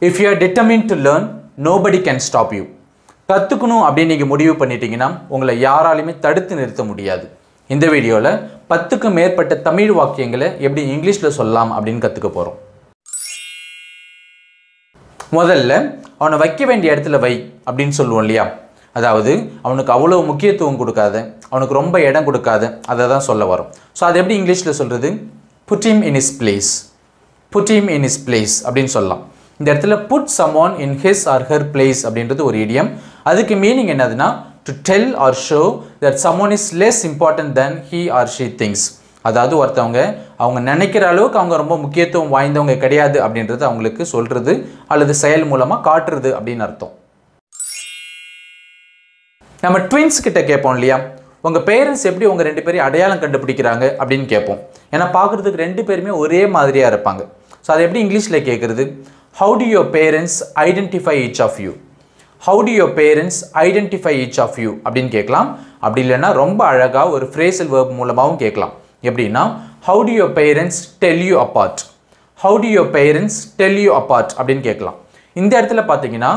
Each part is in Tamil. If you are determined to learn, nobody can stop you. கத்துக்கணும் அப்படின்னு நீங்க முடிவு பண்ணிட்டீங்கன்னா உங்களை யாராலுமே தடுத்து நிறுத்த முடியாது. இந்த வீடியோல 10க்கு மேற்பட்ட தமிழ் வாக்கியங்களை எப்படி இங்கிலீஷ்ல சொல்லலாம் அப்படின்னு கத்துக்க போறோம். முதல்ல அவனை வைக்க வேண்டிய இடத்துல வை அப்படினு சொல்லுவோம் இல்லையா? அதாவது அவனுக்கு அவ்வளவு முக்கியத்துவம் கொடுக்காத, அவனுக்கு ரொம்ப இடம் கொடுக்காத அத தான் சொல்ல வரோம். சோ அது எப்படி இங்கிலீஷ்ல சொல்றது? Put him in his place. Put him in his place அப்படினு சொல்லலாம். இந்த இடத்துல put someone in his or her place அப்படின்றது ஒரு idiom. அதுக்கு மீனிங் என்னதுன்னா to tell or show that someone is less important than he or she thinks. அதாவது அவங்க நினைக்கிற அளவுக்கு அவங்க ரொம்ப முக்கியத்துவம் வாய்ந்தவங்க கிடையாது அப்படின்றது அவங்களுக்கு சொல்றது அல்லது செயல் மூலமா காட்டுறது அப்படின அர்த்தம். நம்ம ட்வின்ஸ் கிட்ட கேட்போம் இல்லையா? உங்க பேரண்ட்ஸ் எப்படி உங்க ரெண்டு பேரும் அடையாளம் கண்டுபிடிக்கறாங்க அப்படினு கேட்போம். ஏனா பாக்குறதுக்கு ரெண்டு பேருமே ஒரே மாதிரியா இருப்பாங்க. சோ அது எப்படி இங்கிலீஷ்ல கேக்குறது? How do your parents identify each of you? How do your parents identify each of you? அப்படினு கேட்கலாம். அப்படி இல்லனா ரொம்ப அழகா ஒரு phrasal verb மூலமாவும் கேட்கலாம். எப்படினா how do your parents tell you apart? How do your parents tell you apart? அப்படினு கேட்கலாம். இந்த இடத்துல பாத்தீங்கன்னா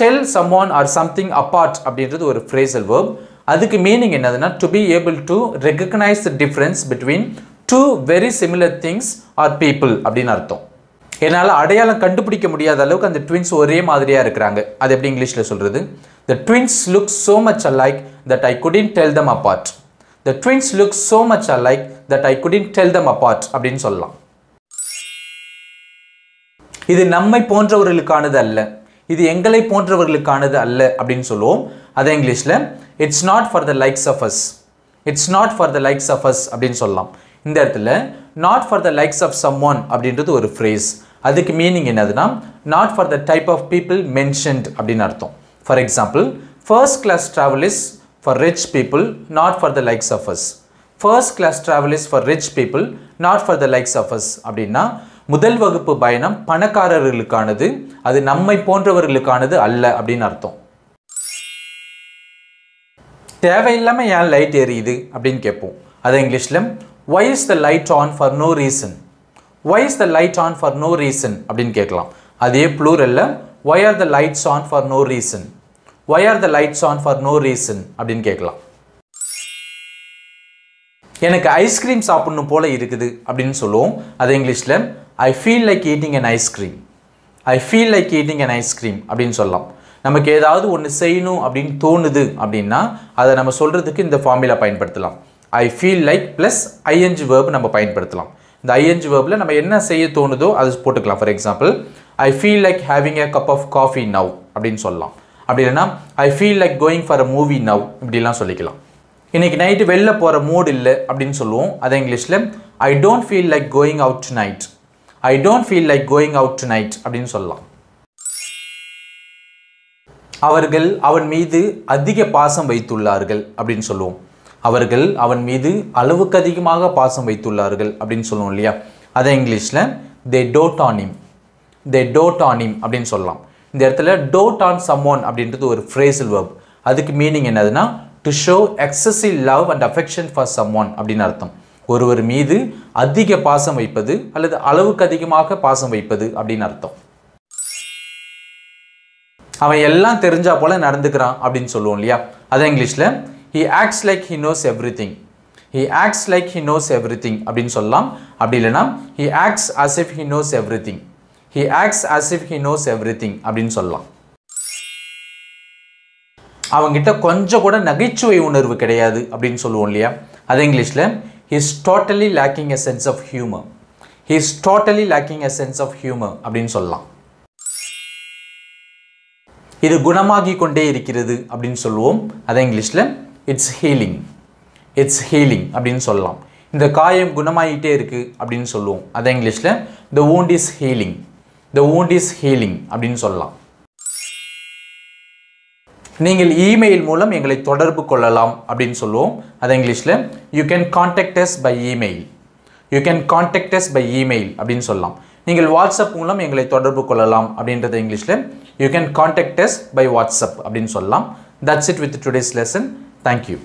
tell someone or something apart அப்படின்றது ஒரு phrasal verb. அதுக்கு மீனிங் என்னதுன்னா to be able to recognize the difference between two very similar things or people அப்படின அர்த்தம். என்னால அடையாளம் கண்டுபிடிக்க முடியாத அளவுக்கு அந்த ட்வின்ஸ் ஒரே மாதிரியா இருக்காங்க. அது எப்படி இங்கிலீஷ்ல சொல்றது? The twins look so much alike that I couldn't tell them apart. The twins look so much alike that I couldn't tell them apart அப்படினு சொல்லலாம். இது நம்மை போன்றவர்களுக்கானது அல்ல. இது எங்களை போன்றவர்களுக்கானது அல்ல அப்படினு சொல்லுவோம். அது இங்கிலீஷ்ல it's not for the likes of us. It's not for the likes of us அப்படினு சொல்லலாம். இந்த இடத்துல not for the likes of someone அப்படின்றது ஒரு phrase. அதுக்கு மீனிங் என்னதுன்னா not for the type of people mentioned அப்படின அர்த்தம். For example, first class travel is for rich people, not for the likes of us. First class travel is for rich people, not for the likes of us அப்படினா முதல் வகுப்பு பயணம் பணக்காரர்களுக்கானது, அது நம்மை போன்றவர்களுக்கானது அல்ல அப்படின அர்த்தம். தேவையில்லாம ஏன் லைட் எரியுது அப்படினு கேட்போம். அது இங்கிலீஷ்ல why is the light on for no reason? Why is the light on for no reason அப்படினு கேட்கலாம். அதே plural why are the lights on for no reason? Why are the lights on for no reason அப்படினு கேட்கலாம். எனக்கு ஐஸ்கிரீம் சாப்பிடணும் போல இருக்குது அப்படினு சொல்லுவோம். அது இங்கிலீஷ்ல I feel like eating an ice cream. I feel like eating an ice cream அப்படினு சொல்லலாம். நமக்கு ஏதாவது ஒன்னு செய்யணும் அப்படினு தோணுது அப்படினா அத நம்ம சொல்றதுக்கு இந்த ஃபார்முலா பயன்படுத்தலாம். I feel like plus ing verb நம்ம பயன்படுத்தலாம். இந்த ing verbல நம்ம என்ன செய்ய தோணுதோ அது போட்டுக்கலாம். For example, I feel like having a cup of coffee now அப்படினு சொல்லலாம். அப்படி இல்லனா I feel like going for a movie now இப்படிலாம் சொல்லிக்கலாம். இன்னைக்கு நைட் வெளிய போற மூட் இல்ல அப்படினு சொல்லுவோம். அது இங்கிலீஷ்ல I don't feel like going out tonight. I don't feel like going out tonight அப்படினு சொல்லலாம். அவர்கள் அவன் மீது அதிக பாசம் வைத்துள்ளார்கள் அப்படினு சொல்லுவோம். அவர்கள் அவன் மீது அளவுக்கு அதிகமாக பாசம் வைத்துள்ளார்கள் அப்படினு சொல்லுவோம் இல்லையா? அத இங்கிலீஷ்ல they dote on him. They dote on him அப்படினு சொல்லலாம். இந்த இடத்துல dote on someone அப்படின்றது ஒரு phrasal verb. அதுக்கு மீனிங் என்னதுன்னா to show excessive love and affection for someone அப்படின அர்த்தம். ஒருவர் மீது அதிக பாசம் வைப்பது அல்லது அளவுக்கு அதிகமாக பாசம் வைப்பது அப்படின அர்த்தம். அவன் எல்லாம் தெரிஞ்சா போல நடந்துக்கறான் அப்படினு சொல்லுவோம் இல்லையா? அத இங்கிலீஷ்ல he acts like he knows everything. He acts like he knows everything அப்படினு சொல்லலாம். அப்படி இல்லனா he acts as if he knows everything. He acts as if he knows everything அப்படினு சொல்லலாம். அவங்கிட்ட கொஞ்சம் கூட நகைச்சுவை உணர்வு கிடையாது அப்படினு சொல்லுவோம் இல்லையா? அது இங்கிலீஷ்ல he is totally lacking a sense of humor. He is totally lacking a sense of humor அப்படினு சொல்லலாம். இது குணமாகி கொண்டே இருக்கிறது அப்படினு சொல்லுவோம். அது இங்கிலீஷ்ல it's healing. It's healing அப்படினு சொல்லலாம். இந்த காயம் குணமாயிட்டே இருக்கு அப்படினு சொல்லுவோம். அது இங்கிலீஷ்ல the wound is healing. The wound is healing அப்படினு சொல்லலாம். நீங்கள் இமெயில் மூலம் எங்களை தொடர்பு கொள்ளலாம் அப்படினு சொல்லுவோம். அது இங்கிலீஷ்ல you can contact us by email. You can contact us by email அப்படினு சொல்லலாம். நீங்கள் வாட்ஸ்அப் மூலம் எங்களை தொடர்பு கொள்ளலாம் அப்படின்றது இங்கிலீஷ்ல you can contact us by WhatsApp அப்படினு சொல்லலாம். That's it with today's lesson. Thank you.